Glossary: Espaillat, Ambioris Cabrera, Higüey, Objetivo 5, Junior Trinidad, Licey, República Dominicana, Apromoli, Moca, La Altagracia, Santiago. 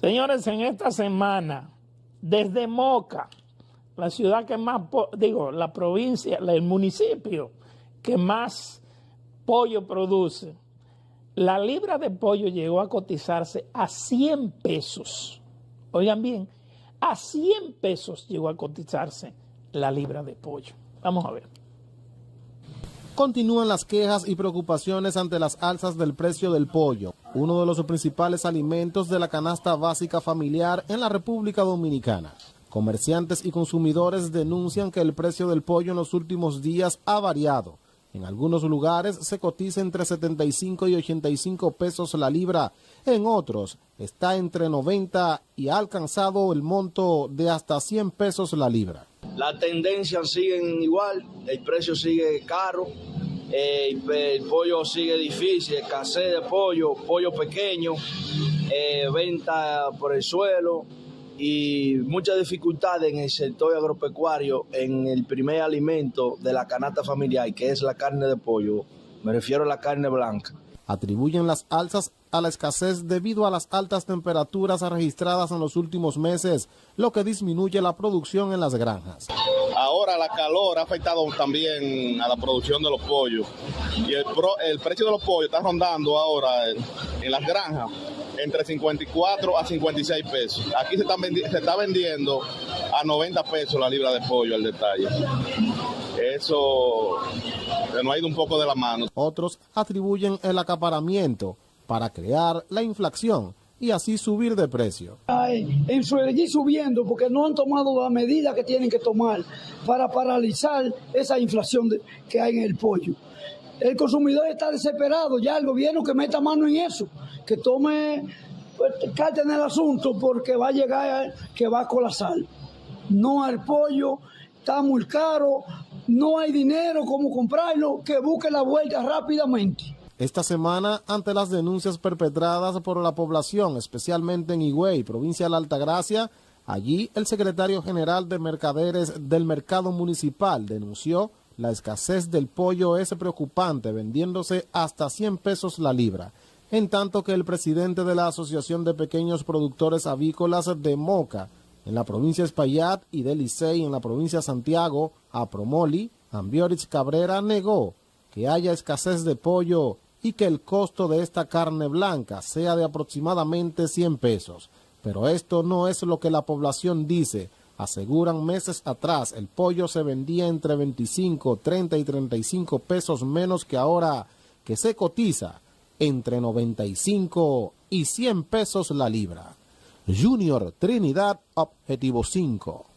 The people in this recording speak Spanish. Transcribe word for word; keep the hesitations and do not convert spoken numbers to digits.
Señores, en esta semana, desde Moca, la ciudad que más, digo, la provincia, el municipio que más pollo produce, la libra de pollo llegó a cotizarse a cien pesos. Oigan bien, a cien pesos llegó a cotizarse la libra de pollo. Vamos a ver. Continúan las quejas y preocupaciones ante las alzas del precio del pollo, uno de los principales alimentos de la canasta básica familiar en la República Dominicana. Comerciantes y consumidores denuncian que el precio del pollo en los últimos días ha variado. En algunos lugares se cotiza entre setenta y cinco y ochenta y cinco pesos la libra, en otros está entre noventa y ha alcanzado el monto de hasta cien pesos la libra. Las tendencias siguen igual, el precio sigue caro, eh, el pollo sigue difícil, escasez de pollo, pollo pequeño, eh, venta por el suelo y muchas dificultades en el sector agropecuario, en el primer alimento de la canasta familiar, que es la carne de pollo, me refiero a la carne blanca. Atribuyen las alzas a la escasez debido a las altas temperaturas registradas en los últimos meses, lo que disminuye la producción en las granjas. Ahora la calor ha afectado también a la producción de los pollos y el, pro, el precio de los pollos está rondando ahora en las granjas entre cincuenta y cuatro a cincuenta y seis pesos. Aquí se, están vendi se está vendiendo a noventa pesos la libra de pollo al detalle. Eso nos ha ido un poco de la mano. Otros atribuyen el acaparamiento para crear la inflación y así subir de precio. Ay, y seguir subiendo porque no han tomado la medida que tienen que tomar para paralizar esa inflación de, que hay en el pollo. El consumidor está desesperado, ya el gobierno que meta mano en eso, que tome pues, carta en el asunto porque va a llegar, que va a colapsar. No al pollo, está muy caro, no hay dinero como comprarlo, que busque la vuelta rápidamente. Esta semana, ante las denuncias perpetradas por la población, especialmente en Higüey, provincia de La Altagracia, allí el secretario general de Mercaderes del Mercado Municipal denunció la escasez del pollo es preocupante, vendiéndose hasta cien pesos la libra. En tanto que el presidente de la Asociación de Pequeños Productores Avícolas de Moca, en la provincia de Espaillat y de Licey, en la provincia de Santiago, Apromoli, Ambioris Cabrera, negó que haya escasez de pollo y que el costo de esta carne blanca sea de aproximadamente cien pesos. Pero esto no es lo que la población dice. Aseguran meses atrás el pollo se vendía entre veinticinco, treinta y treinta y cinco pesos menos que ahora, que se cotiza entre noventa y cinco y cien pesos la libra. Junior Trinidad, Objetivo cinco.